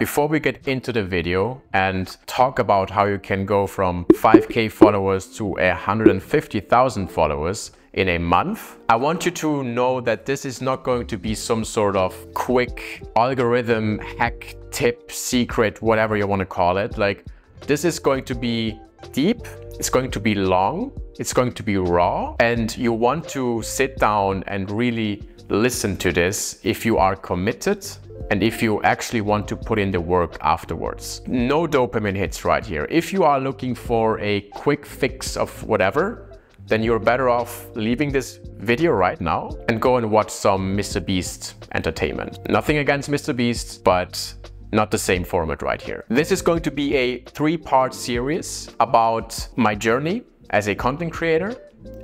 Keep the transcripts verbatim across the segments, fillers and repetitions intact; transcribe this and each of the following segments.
Before we get into the video and talk about how you can go from five K followers to one hundred fifty thousand followers in a month, I want you to know that this is not going to be some sort of quick algorithm hack, tip, secret, whatever you want to call it. Like, this is going to be deep, it's going to be long, it's going to be raw, and you want to sit down and really listen to this if you are committed and if you actually want to put in the work afterwards. No dopamine hits right here. If you are looking for a quick fix of whatever, then you're better off leaving this video right now and go and watch some Mister Beast entertainment. Nothing against Mister Beast, but not the same format right here. This is going to be a three-part series about my journey as a content creator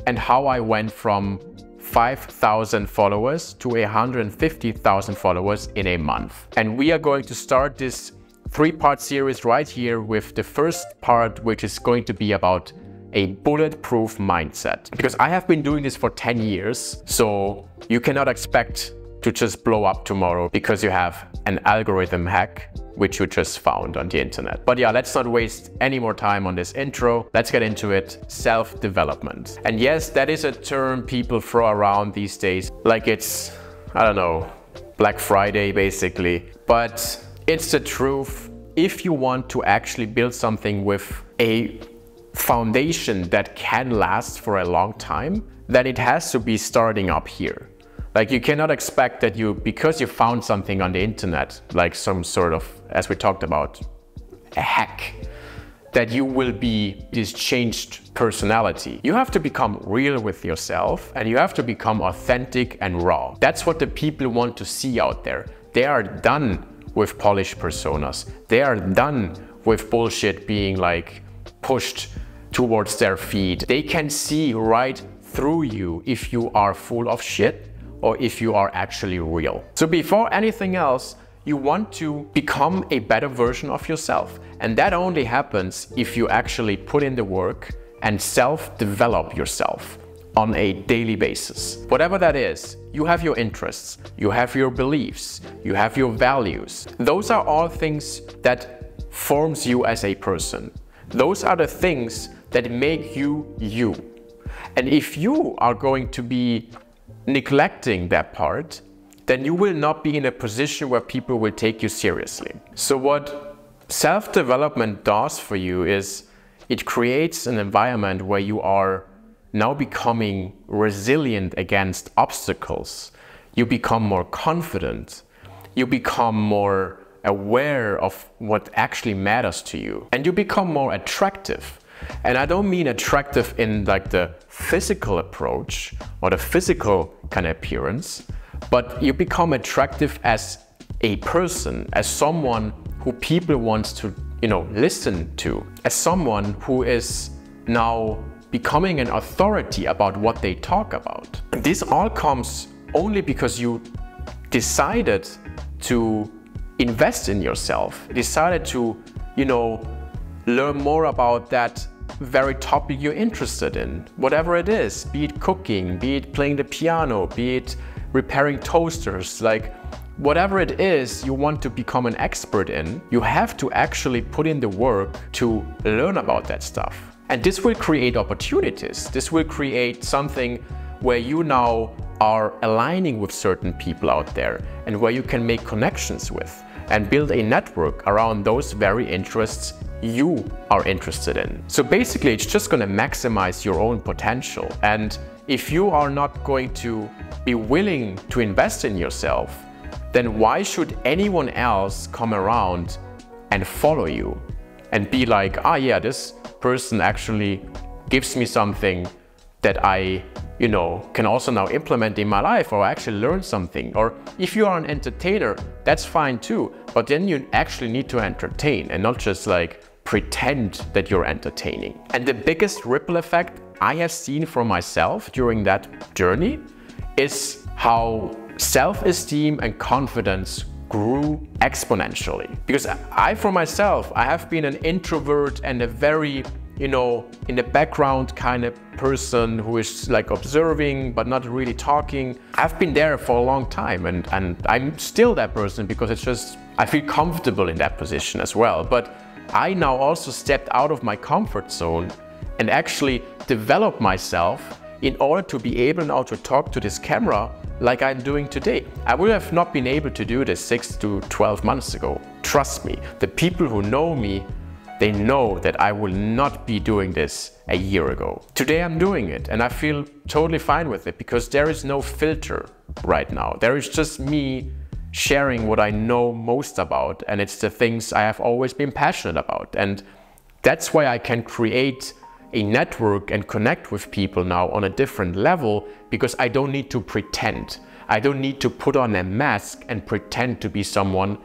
and how I went from five thousand followers to one hundred fifty thousand followers in a month. And we are going to start this three-part series right here with the first part, which is going to be about a bulletproof mindset. Because I have been doing this for ten years, so you cannot expect to just blow up tomorrow because you have an algorithm hack which you just found on the internet. But yeah, let's not waste any more time on this intro. Let's get into it. Self-development. And yes, that is a term people throw around these days. Like it's, I don't know, Black Friday basically. But it's the truth. If you want to actually build something with a foundation that can last for a long time, then it has to be starting up here. Like, you cannot expect that you, because you found something on the internet, like some sort of, as we talked about, a hack, that you will be this changed personality. You have to become real with yourself and you have to become authentic and raw. That's what the people want to see out there. They are done with polished personas. They are done with bullshit being like pushed towards their feed. They can see right through you if you are full of shit or if you are actually real. So before anything else, you want to become a better version of yourself. And that only happens if you actually put in the work and self-develop yourself on a daily basis. Whatever that is, you have your interests, you have your beliefs, you have your values. Those are all things that forms you as a person. Those are the things that make you you. And if you are going to be neglecting that part, then you will not be in a position where people will take you seriously. So what self-development does for you is it creates an environment where you are now becoming resilient against obstacles. You become more confident. You become more aware of what actually matters to you. And you become more attractive. And I don't mean attractive in like the physical approach or the physical kind of appearance, but you become attractive as a person, as someone who people wants to, you know, listen to, as someone who is now becoming an authority about what they talk about. This all comes only because you decided to invest in yourself, decided to, you know, learn more about that very topic you're interested in, whatever it is, be it cooking, be it playing the piano, be it repairing toasters, like whatever it is you want to become an expert in, you have to actually put in the work to learn about that stuff. And this will create opportunities. This will create something where you now are aligning with certain people out there and where you can make connections with and build a network around those very interests you are interested in. So basically, it's just going to maximize your own potential. And if you are not going to be willing to invest in yourself, then why should anyone else come around and follow you and be like, ah, yeah, this person actually gives me something that I, you know, can also now implement in my life or actually learn something. Or if you are an entertainer, that's fine too, but then you actually need to entertain and not just like pretend that you're entertaining. And the biggest ripple effect I have seen for myself during that journey is how self-esteem and confidence grew exponentially. Because I, for myself, I have been an introvert and a very, you know, in the background kind of person who is like observing but not really talking. I've been there for a long time, and, and I'm still that person because it's just I feel comfortable in that position as well. But I now also stepped out of my comfort zone and actually developed myself in order to be able now to talk to this camera like I'm doing today. I would have not been able to do this six to twelve months ago. Trust me, the people who know me, they know that I will not be doing this a year ago. Today I'm doing it and I feel totally fine with it because there is no filter right now. There is just me sharing what I know most about, and it's the things I have always been passionate about. And that's why I can create a network and connect with people now on a different level, because I don't need to pretend. I don't need to put on a mask and pretend to be someone,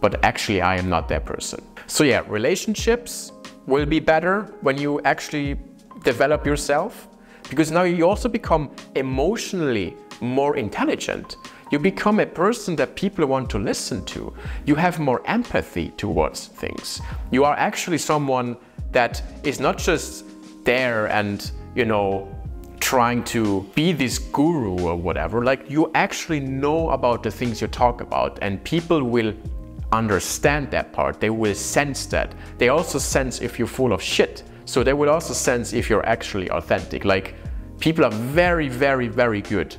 but actually I am not that person. So yeah, relationships will be better when you actually develop yourself, because now you also become emotionally more intelligent. You become a person that people want to listen to. You have more empathy towards things. You are actually someone that is not just there and, you know, trying to be this guru or whatever. Like, you actually know about the things you talk about, and people will understand that part. They will sense that. They also sense if you're full of shit. So they will also sense if you're actually authentic. Like, people are very, very, very good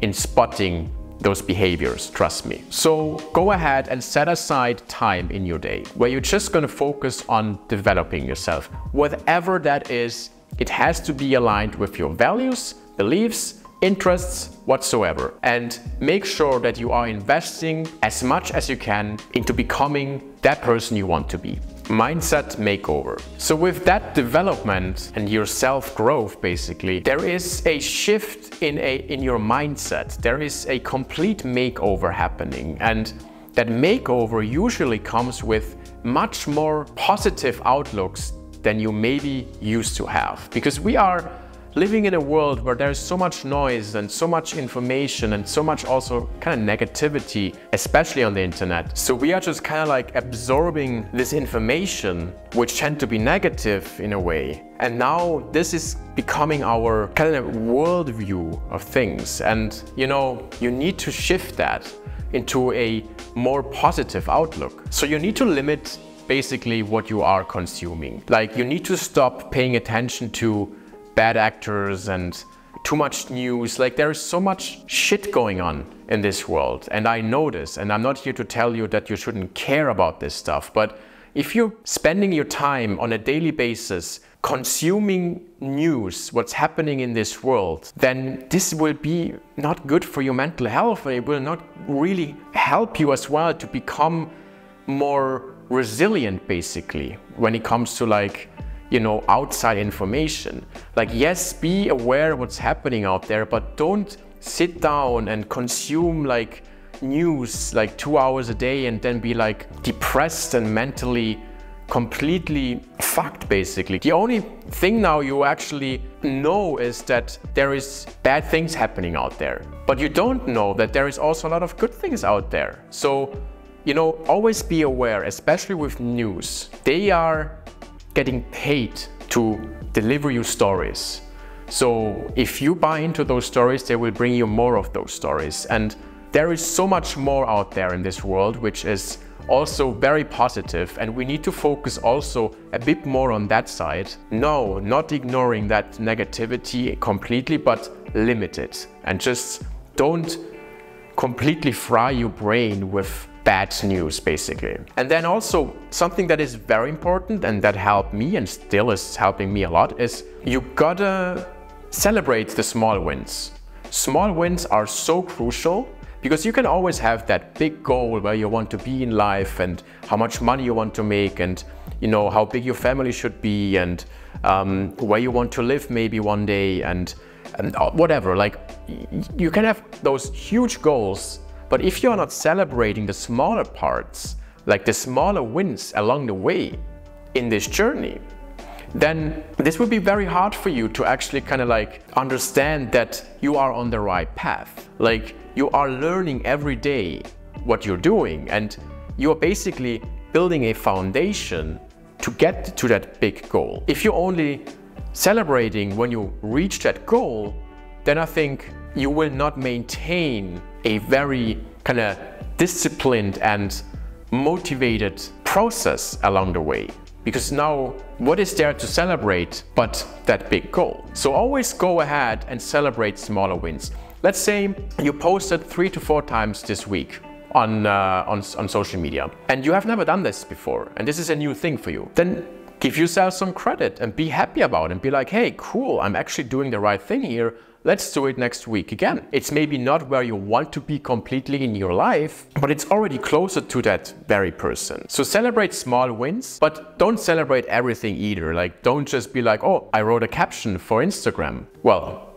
in spotting those behaviors, trust me. So go ahead and set aside time in your day where you're just gonna focus on developing yourself. Whatever that is, it has to be aligned with your values, beliefs, interests, whatsoever. And make sure that you are investing as much as you can into becoming that person you want to be. Mindset makeover. So with that development and your self-growth, basically, there is a shift in, a, in your mindset. There is a complete makeover happening. And that makeover usually comes with much more positive outlooks than you maybe used to have. Because we are living in a world where there's so much noise and so much information and so much also kind of negativity, especially on the internet. So we are just kind of like absorbing this information, which tend to be negative in a way. And now this is becoming our kind of worldview of things. And you know, you need to shift that into a more positive outlook. So you need to limit basically what you are consuming. Like, you need to stop paying attention to bad actors and too much news. Like, there is so much shit going on in this world, and I know this, and I'm not here to tell you that you shouldn't care about this stuff, but if you're spending your time on a daily basis consuming news, what's happening in this world, then this will be not good for your mental health, and it will not really help you as well to become more resilient, basically, when it comes to, like, you know, outside information. Like, yes, be aware of what's happening out there, but don't sit down and consume like news like two hours a day and then be like depressed and mentally completely fucked, basically. The only thing now you actually know is that there is bad things happening out there, but you don't know that there is also a lot of good things out there. So, you know, always be aware, especially with news. They are getting paid to deliver you stories. So if you buy into those stories, they will bring you more of those stories. And there is so much more out there in this world, which is also very positive. And we need to focus also a bit more on that side. No, not ignoring that negativity completely, but limit it. And just don't completely fry your brain with bad news, basically. And then also something that is very important and that helped me and still is helping me a lot is you gotta celebrate the small wins. Small wins are so crucial because you can always have that big goal where you want to be in life and how much money you want to make and, you know, how big your family should be and um, where you want to live maybe one day and, and whatever. Like, you can have those huge goals, but if you're not celebrating the smaller parts, like the smaller wins along the way in this journey, then this will be very hard for you to actually kind of like understand that you are on the right path. Like, you are learning every day what you're doing, and you're basically building a foundation to get to that big goal. If you're only celebrating when you reach that goal, then I think you will not maintain a very kind of disciplined and motivated process along the way. Because now, what is there to celebrate but that big goal? So always go ahead and celebrate smaller wins. Let's say you posted three to four times this week on, uh, on, on social media, and you have never done this before, and this is a new thing for you. Then give yourself some credit and be happy about it and be like, hey, cool, I'm actually doing the right thing here. Let's do it next week again. It's maybe not where you want to be completely in your life, but it's already closer to that very person. So celebrate small wins, but don't celebrate everything either. Like, don't just be like, oh, I wrote a caption for Instagram. Well,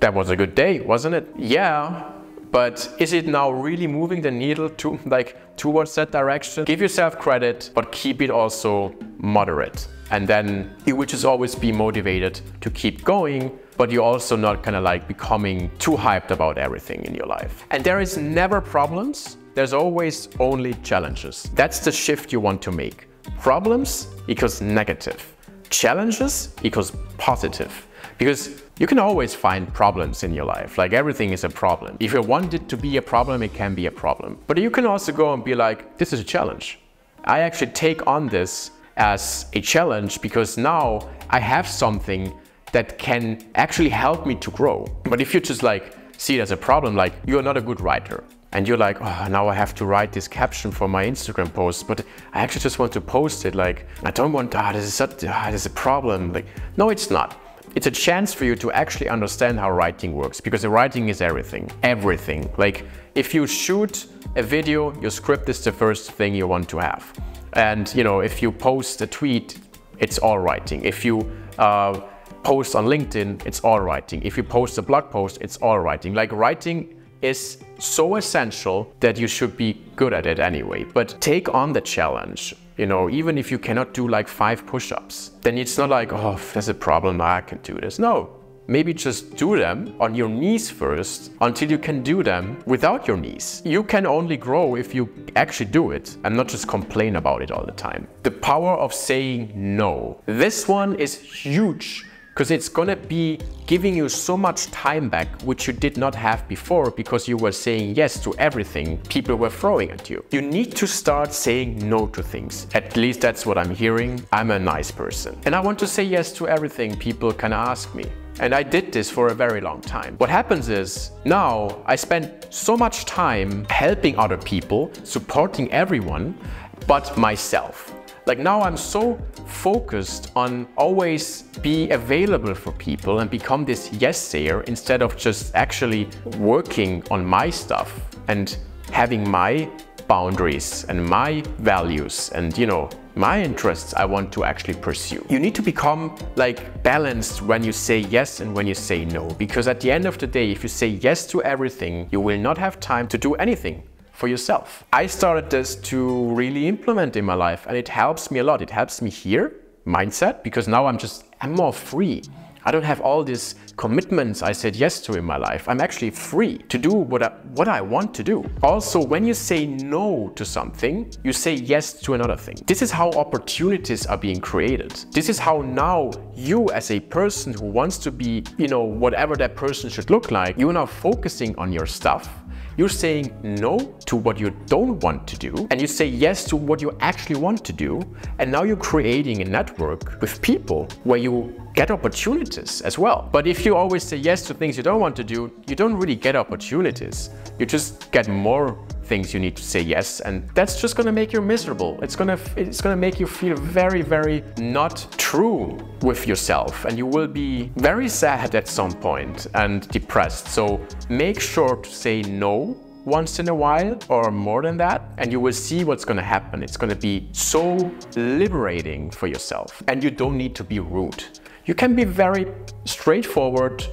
that was a good day, wasn't it? Yeah, but is it now really moving the needle to, like, towards that direction? Give yourself credit, but keep it also moderate. And then you will just always be motivated to keep going, but you're also not kind of like becoming too hyped about everything in your life. And there is never problems. There's always only challenges. That's the shift you want to make. Problems equals negative. Challenges equals positive. Because you can always find problems in your life. Like, everything is a problem. If you want it to be a problem, it can be a problem. But you can also go and be like, this is a challenge. I actually take on this as a challenge because now I have something that can actually help me to grow. But if you just like see it as a problem, like you're not a good writer and you're like, oh, now I have to write this caption for my Instagram post, but I actually just want to post it. Like, I don't want, ah, this is such, ah, this is a problem. Like, no, it's not. It's a chance for you to actually understand how writing works, because the writing is everything, everything. Like, if you shoot a video, your script is the first thing you want to have. And you know, if you post a tweet, it's all writing. If you uh, post on LinkedIn, it's all writing. If you post a blog post, it's all writing. Like, writing is so essential that you should be good at it anyway. But take on the challenge. You know, even if you cannot do like five push-ups, then it's not like, oh, there's a problem, I can do this. No, maybe just do them on your knees first until you can do them without your knees. You can only grow if you actually do it and not just complain about it all the time. The power of saying no. This one is huge, because it's gonna be giving you so much time back which you did not have before because you were saying yes to everything people were throwing at you. You need to start saying no to things. At least that's what I'm hearing. I'm a nice person and I want to say yes to everything people can ask me. And I did this for a very long time. What happens is now I spend so much time helping other people, supporting everyone, but myself. Like, now I'm so focused on always be available for people and become this yes-sayer instead of just actually working on my stuff and having my boundaries and my values and, you know, my interests I want to actually pursue. You need to become like balanced when you say yes and when you say no, because at the end of the day, if you say yes to everything, you will not have time to do anything for yourself. I started this to really implement in my life and it helps me a lot. It helps me here, mindset, because now I'm just, I'm more free. I don't have all these commitments I said yes to in my life. I'm actually free to do what I, what I want to do. Also, when you say no to something, you say yes to another thing. This is how opportunities are being created. This is how now you as a person who wants to be, you know, whatever that person should look like, you're now focusing on your stuff. You're saying no to what you don't want to do, and you say yes to what you actually want to do. And now you're creating a network with people where you get opportunities as well. But if you always say yes to things you don't want to do, you don't really get opportunities. You just get more things you need to say yes, and that's just gonna make you miserable. It's gonna, it's gonna make you feel very, very not true with yourself, and you will be very sad at some point and depressed. So make sure to say no once in a while or more than that, and you will see what's gonna happen. It's gonna be so liberating for yourself, and you don't need to be rude. You can be very straightforward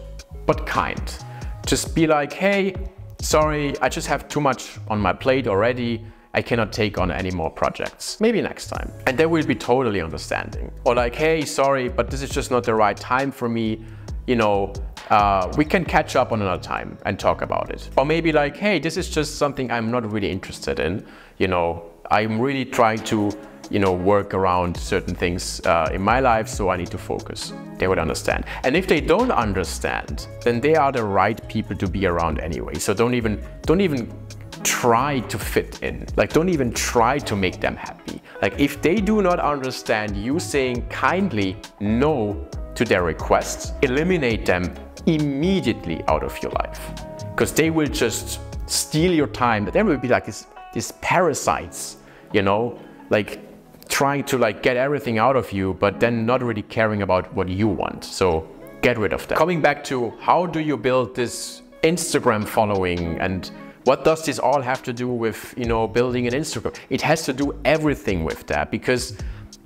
but kind. Just be like, hey, sorry, I just have too much on my plate already. I cannot take on any more projects. Maybe next time. And they will be totally understanding. Or like, hey, sorry, but this is just not the right time for me. You know, uh, we can catch up on another time and talk about it. Or maybe like, hey, this is just something I'm not really interested in. You know, I'm really trying to, you know, work around certain things uh, in my life, so I need to focus. They would understand. And if they don't understand, then they are the right people to be around anyway. So don't even, don't even try to fit in. Like, don't even try to make them happy. Like, if they do not understand you saying kindly no to their requests, eliminate them immediately out of your life, because they will just steal your time. They will be like this, these parasites, you know, like trying to like get everything out of you, but then not really caring about what you want. So get rid of that. Coming back to how do you build this Instagram following, and what does this all have to do with, you know, building an Instagram? It has to do everything with that, because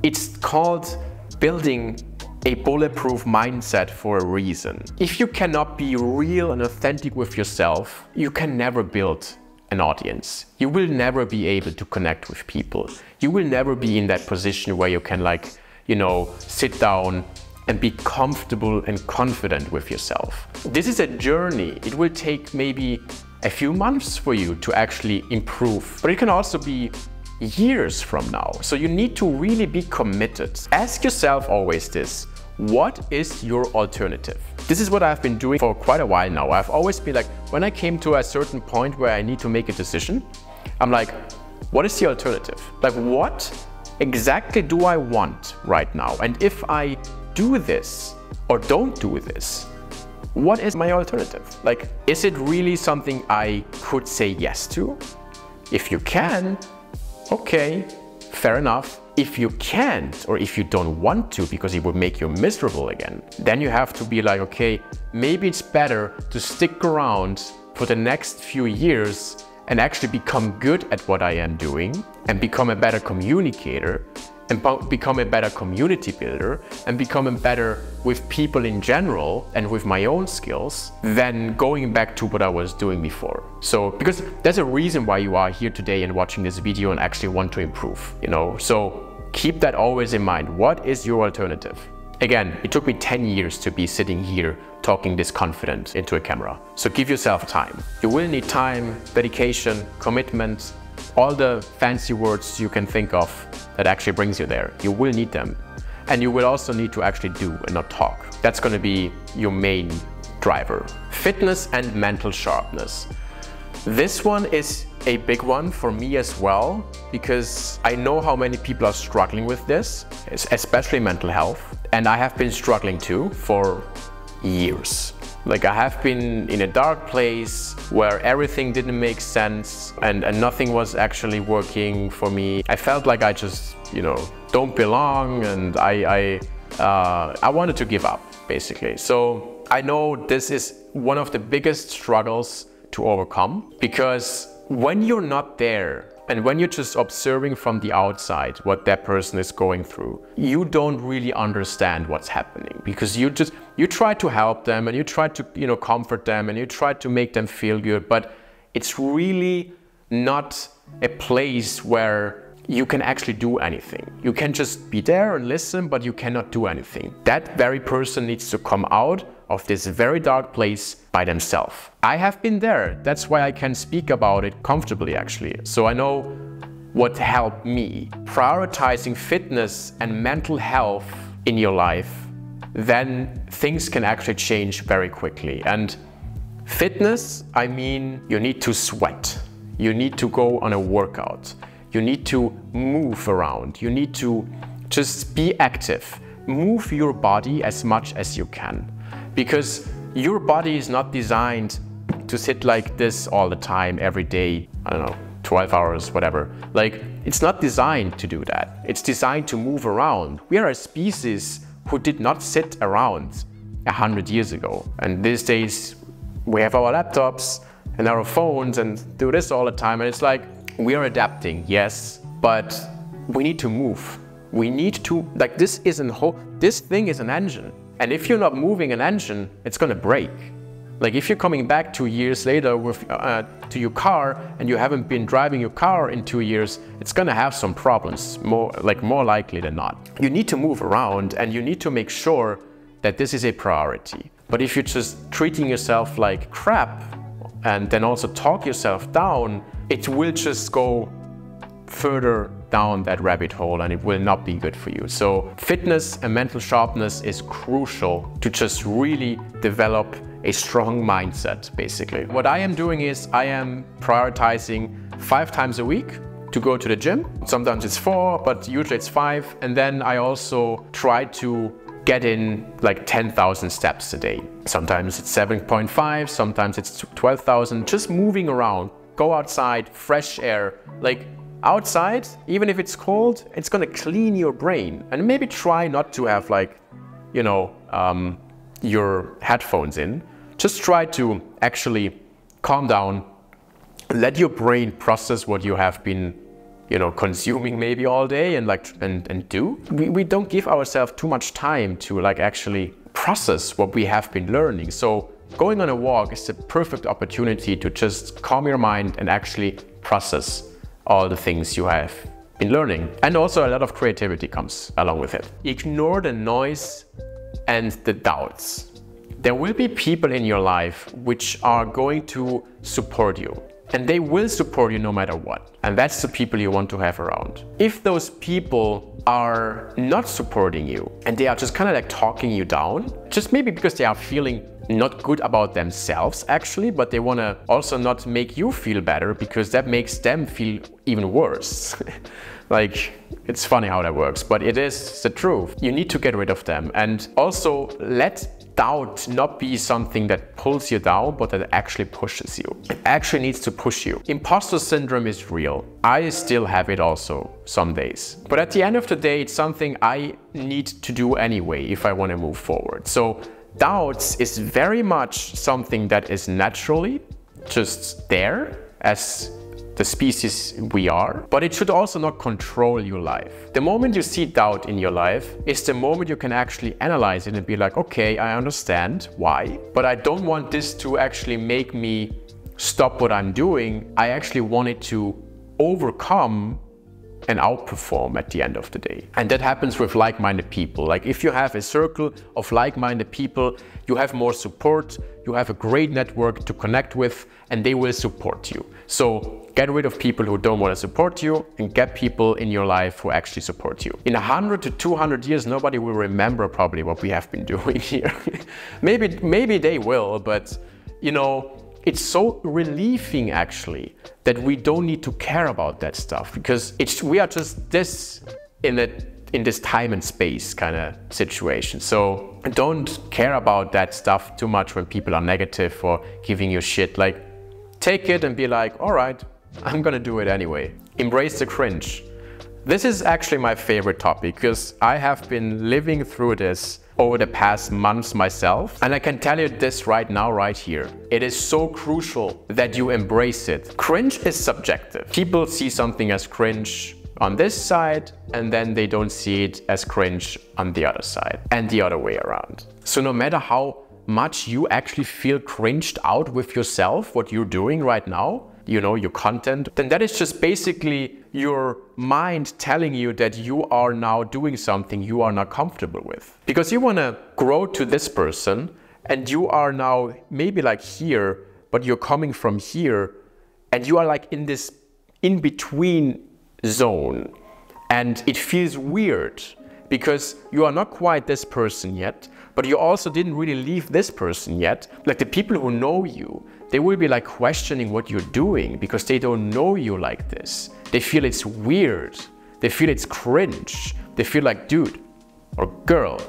it's called building a bulletproof mindset for a reason. If you cannot be real and authentic with yourself, you can never build an audience. You will never be able to connect with people. You will never be in that position where you can, like, you know, sit down and be comfortable and confident with yourself. This is a journey. It will take maybe a few months for you to actually improve, but it can also be years from now. So you need to really be committed. Ask yourself always this: what is your alternative? This is what I've been doing for quite a while now. I've always been like, when I came to a certain point where I need to make a decision, I'm like, what is the alternative? Like, what exactly do I want right now? And if I do this or don't do this, what is my alternative? Like, is it really something I could say yes to? If you can, okay, fair enough. If you can't, or if you don't want to because it would make you miserable again, then you have to be like, okay, maybe it's better to stick around for the next few years and actually become good at what I am doing, and become a better communicator, and become a better community builder, and become better with people in general and with my own skills, than going back to what I was doing before. So, because there's a reason why you are here today and watching this video and actually want to improve, you know? So keep that always in mind. What is your alternative? Again, it took me ten years to be sitting here talking this confident into a camera. So give yourself time. You will need time, dedication, commitment, all the fancy words you can think of that actually brings you there. You will need them. And you will also need to actually do and not talk. That's going to be your main driver. Fitness and mental sharpness. This one is a big one for me as well, because I know how many people are struggling with this, especially mental health. And I have been struggling too for years. Like, I have been in a dark place where everything didn't make sense, and, and nothing was actually working for me. I felt like I just, you know, don't belong, and I, I, uh, I wanted to give up, basically. So I know this is one of the biggest struggles to overcome, because when you're not there, and when you're just observing from the outside what that person is going through, you don't really understand what's happening, because you just, you try to help them, and you try to, you know, comfort them, and you try to make them feel good, but it's really not a place where you can actually do anything. You can just be there and listen, but you cannot do anything. That very person needs to come out of this very dark place by themselves. I have been there. That's why I can speak about it comfortably, actually. So I know what helped me. Prioritizing fitness and mental health in your life, then things can actually change very quickly. And fitness, I mean, you need to sweat. You need to go on a workout. You need to move around. You need to just be active. Move your body as much as you can, because your body is not designed to sit like this all the time, every day, I don't know, twelve hours, whatever. Like, it's not designed to do that. It's designed to move around. We are a species who did not sit around a hundred years ago. And these days we have our laptops and our phones and do this all the time. And it's like, we are adapting, yes, but we need to move. We need to, like, this isn't whole, this thing is an engine. And if you're not moving an engine, it's gonna break. Like, if you're coming back two years later with, uh, to your car, and you haven't been driving your car in two years, it's gonna have some problems, more, like, more likely than not. You need to move around, and you need to make sure that this is a priority. But if you're just treating yourself like crap, and then also talk yourself down, it will just go further down that rabbit hole, and it will not be good for you. So fitness and mental sharpness is crucial to just really develop a strong mindset, basically. What I am doing is I am prioritizing five times a week to go to the gym. Sometimes it's four, but usually it's five. And then I also try to get in like ten thousand steps a day. Sometimes it's seven point five, sometimes it's twelve thousand. Just moving around, go outside, fresh air. Like outside, even if it's cold, it's gonna clean your brain. And maybe try not to have like, you know, um, your headphones in. Just try to actually calm down, let your brain process what you have been, you know, consuming maybe all day and like and, and do. We, we don't give ourselves too much time to like actually process what we have been learning. So going on a walk is the perfect opportunity to just calm your mind and actually process all the things you have been learning. And also a lot of creativity comes along with it. Ignore the noise and the doubts. There will be people in your life which are going to support you. And they will support you no matter what. And that's the people you want to have around. If those people are not supporting you and they are just kind of like talking you down, just maybe because they are feeling not good about themselves actually, but they want to also not make you feel better because that makes them feel even worse. Like, it's funny how that works, but it is the truth. You need to get rid of them. And also let doubt not be something that pulls you down, but that actually pushes you. It actually needs to push you. Imposter syndrome is real. I still have it also some days. But at the end of the day, it's something I need to do anyway if I want to move forward. So doubts is very much something that is naturally just there as the species we are, but it should also not control your life. The moment you see doubt in your life is the moment you can actually analyze it and be like, okay, I understand why, but I don't want this to actually make me stop what I'm doing. I actually want it to overcome and outperform at the end of the day. And that happens with like-minded people. Like if you have a circle of like-minded people, you have more support, you have a great network to connect with, and they will support you. So get rid of people who don't want to support you and get people in your life who actually support you. In one hundred to two hundred years, nobody will remember probably what we have been doing here. maybe, maybe they will, but you know, it's so relieving actually that we don't need to care about that stuff because it's we are just this in a in this time and space kind of situation. So don't care about that stuff too much when people are negative or giving you shit. Like take it and be like, all right, I'm gonna do it anyway. Embrace the cringe. This is actually my favorite topic because I have been living through this over the past months myself. And I can tell you this right now, right here. It is so crucial that you embrace it. Cringe is subjective. People see something as cringe on this side, and then they don't see it as cringe on the other side and the other way around. So no matter how much you actually feel cringed out with yourself, what you're doing right now, you know, your content, then that is just basically your mind telling you that you are now doing something you are not comfortable with. Because you want to grow to this person and you are now maybe like here, but you're coming from here and you are like in this in-between zone. And it feels weird because you are not quite this person yet, but you also didn't really leave this person yet. Like the people who know you, they will be like questioning what you're doing because they don't know you like this. They feel it's weird. They feel it's cringe. They feel like, dude or girl,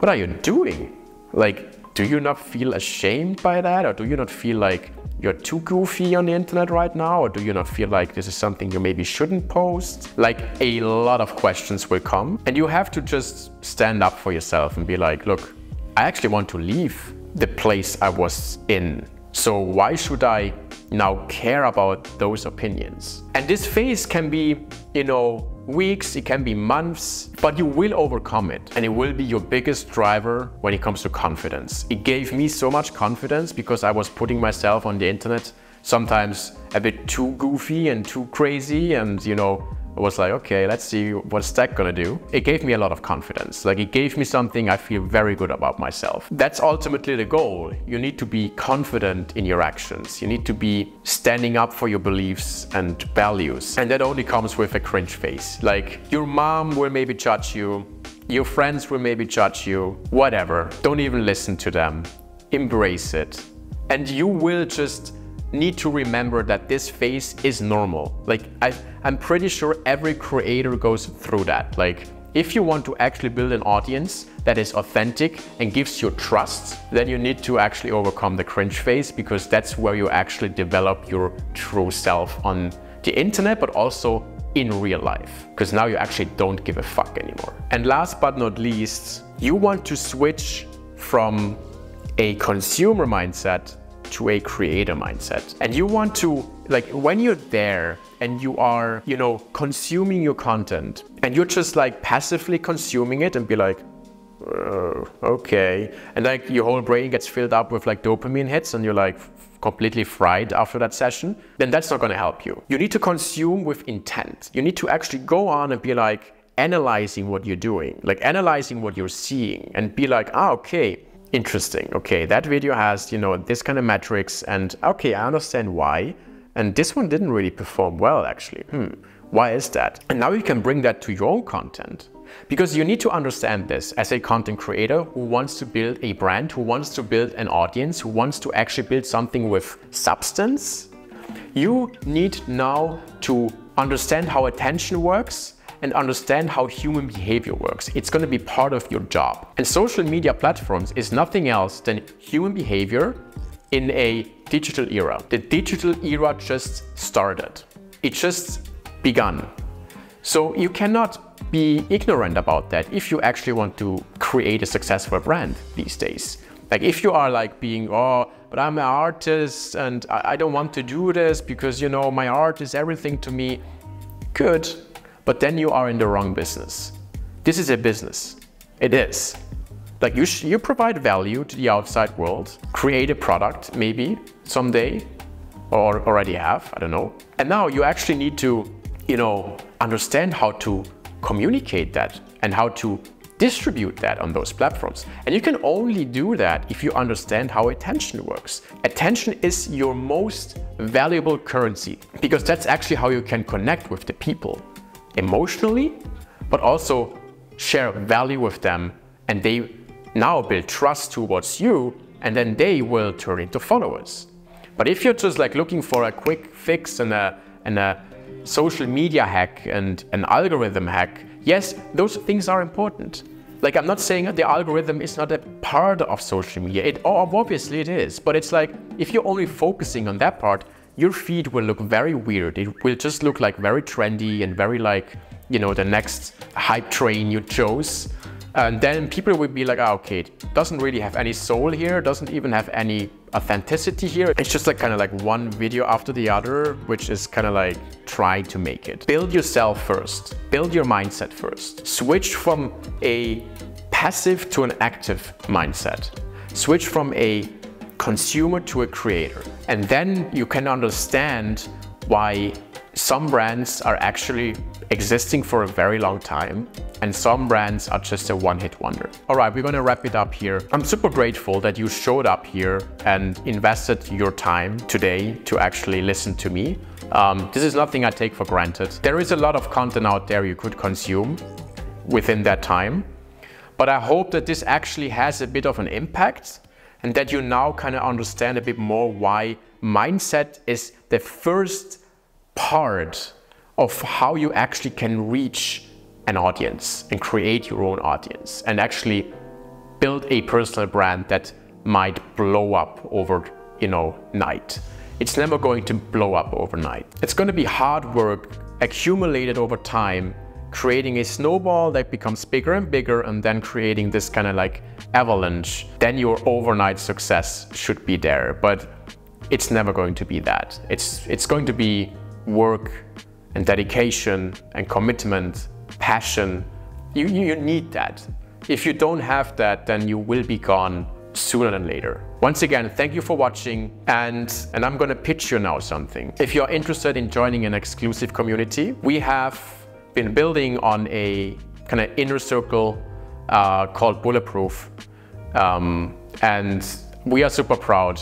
what are you doing? Like, do you not feel ashamed by that? Or do you not feel like you're too goofy on the internet right now? Or do you not feel like this is something you maybe shouldn't post? Like a lot of questions will come and you have to just stand up for yourself and be like, look, I actually want to leave the place I was in. So why should I now care about those opinions? And this phase can be, you know, weeks, it can be months, but you will overcome it. And it will be your biggest driver when it comes to confidence. It gave me so much confidence because I was putting myself on the internet, sometimes a bit too goofy and too crazy. And, you know, I was like, okay, let's see what's that gonna do. It gave me a lot of confidence. Like it gave me something I feel very good about myself. That's ultimately the goal. You need to be confident in your actions. You need to be standing up for your beliefs and values. And that only comes with a cringe face. Like your mom will maybe judge you. Your friends will maybe judge you, whatever. Don't even listen to them. embrace it. And you will just need to remember that this phase is normal. Like I, I'm pretty sure every creator goes through that. Like if you want to actually build an audience that is authentic and gives you trust, then you need to actually overcome the cringe phase, because that's where you actually develop your true self on the internet, but also in real life, because now you actually don't give a fuck anymore. And last but not least, you want to switch from a consumer mindset to a creator mindset. And you want to, like, when you're there and you are, you know, consuming your content and you're just like passively consuming it and be like, oh, okay. And like your whole brain gets filled up with like dopamine hits and you're like completely fried after that session, then that's not gonna help you. You need to consume with intent. You need to actually go on and be like analyzing what you're doing, like analyzing what you're seeing and be like, ah, okay, interesting. Okay, that video has, you know, this kind of metrics and okay, I understand why. And this one didn't really perform well actually. Hmm, why is that? And now you can bring that to your own content, because you need to understand this as a content creator who wants to build a brand, who wants to build an audience, who wants to actually build something with substance. You need now to understand how attention works and understand how human behavior works. It's going to be part of your job. And social media platforms is nothing else than human behavior in a digital era. The digital era just started. It just begun. So you cannot be ignorant about that if you actually want to create a successful brand these days. Like if you are like being, oh, but I'm an artist and I don't want to do this because, you know, my art is everything to me. Good. But then you are in the wrong business. This is a business. It is. Like you, sh you provide value to the outside world, create a product maybe someday or already have, I don't know. And now you actually need to, you know, understand how to communicate that and how to distribute that on those platforms. And you can only do that if you understand how attention works. Attention is your most valuable currency, because that's actually how you can connect with the people emotionally, but also share value with them, and they now build trust towards you, and then they will turn into followers. But if you're just like looking for a quick fix and a, and a social media hack and an algorithm hack, yes, those things are important. Like I'm not saying the algorithm is not a part of social media, it obviously it is, but it's like if you're only focusing on that part, your feed will look very weird. It will just look like very trendy and very like, you know, the next hype train you chose. And then people will be like, oh, okay, it doesn't really have any soul here. Doesn't even have any authenticity here. It's just like kind of like one video after the other, which is kind of like trying to make it. Build yourself first. Build your mindset first. Switch from a passive to an active mindset. Switch from a consumer to a creator. And then you can understand why some brands are actually existing for a very long time and some brands are just a one-hit wonder. All right, we're gonna wrap it up here. I'm super grateful that you showed up here and invested your time today to actually listen to me. Um, this is nothing I take for granted. There is a lot of content out there you could consume within that time, but I hope that this actually has a bit of an impact, and that you now kind of understand a bit more why mindset is the first part of how you actually can reach an audience and create your own audience and actually build a personal brand that might blow up over, you know, night. It's never going to blow up overnight. It's going to be hard work accumulated over time, creating a snowball that becomes bigger and bigger and then creating this kind of like avalanche. Then your overnight success should be there, but it's never going to be that. It's, it's going to be work and dedication and commitment, passion. You, you, you need that. If you don't have that, then you will be gone sooner than later. Once again, thank you for watching, and, and I'm gonna pitch you now something. If you're interested in joining an exclusive community, we have been building on a kind of inner circle uh, called Bulletproof, um, and we are super proud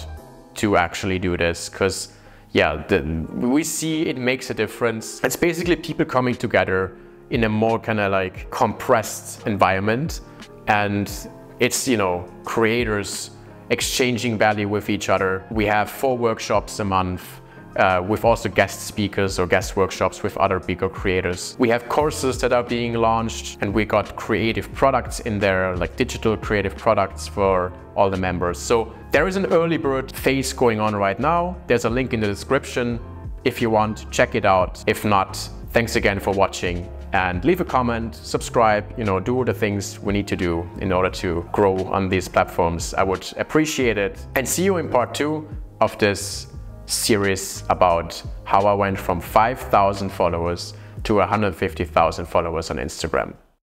to actually do this, because yeah, the, we see it makes a difference. It's basically people coming together in a more kind of like compressed environment, and it's, you know, creators exchanging value with each other. We have four workshops a month uh, with also guest speakers or guest workshops with other bigger creators. We have courses that are being launched, and we got creative products in there, like digital creative products for all the members. So there is an early bird phase going on right now. There's a link in the description. If you want, check it out. If not, thanks again for watching. And leave a comment, subscribe, you know, do all the things we need to do in order to grow on these platforms. I would appreciate it. And see you in part two of this series about how I went from five thousand followers to one hundred fifty thousand followers on Instagram.